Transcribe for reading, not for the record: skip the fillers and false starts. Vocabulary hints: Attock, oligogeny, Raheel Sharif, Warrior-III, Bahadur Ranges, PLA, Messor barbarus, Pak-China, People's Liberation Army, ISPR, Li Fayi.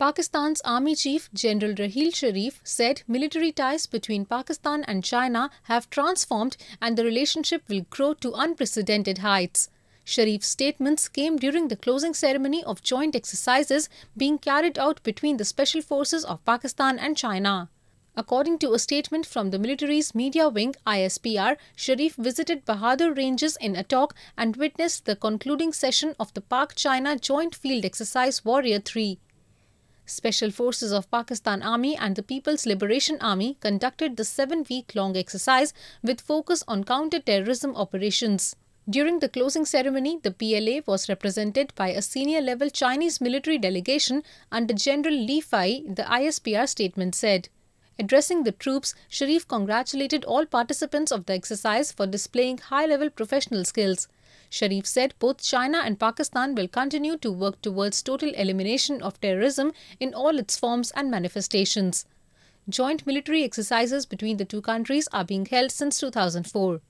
Pakistan's Army Chief General Raheel Sharif said military ties between Pakistan and China have transformed and the relationship will grow to unprecedented heights. Sharif's statements came during the closing ceremony of joint exercises being carried out between the Special Forces of Pakistan and China. According to a statement from the military's media wing ISPR, Sharif visited Bahadur Ranges in Attock and witnessed the concluding session of the Pak-China Joint Field Exercise Warrior-III. Special Forces of Pakistan Army and the People's Liberation Army conducted the 7-week-long exercise with focus on counter-terrorism operations. During the closing ceremony, the PLA was represented by a senior-level Chinese military delegation under General Li Fayi, the ISPR statement said. Addressing the troops, Sharif congratulated all participants of the exercise for displaying high-level professional skills. Sharif said both China and Pakistan will continue to work towards total elimination of terrorism in all its forms and manifestations. Joint military exercises between the two countries are being held since 2004.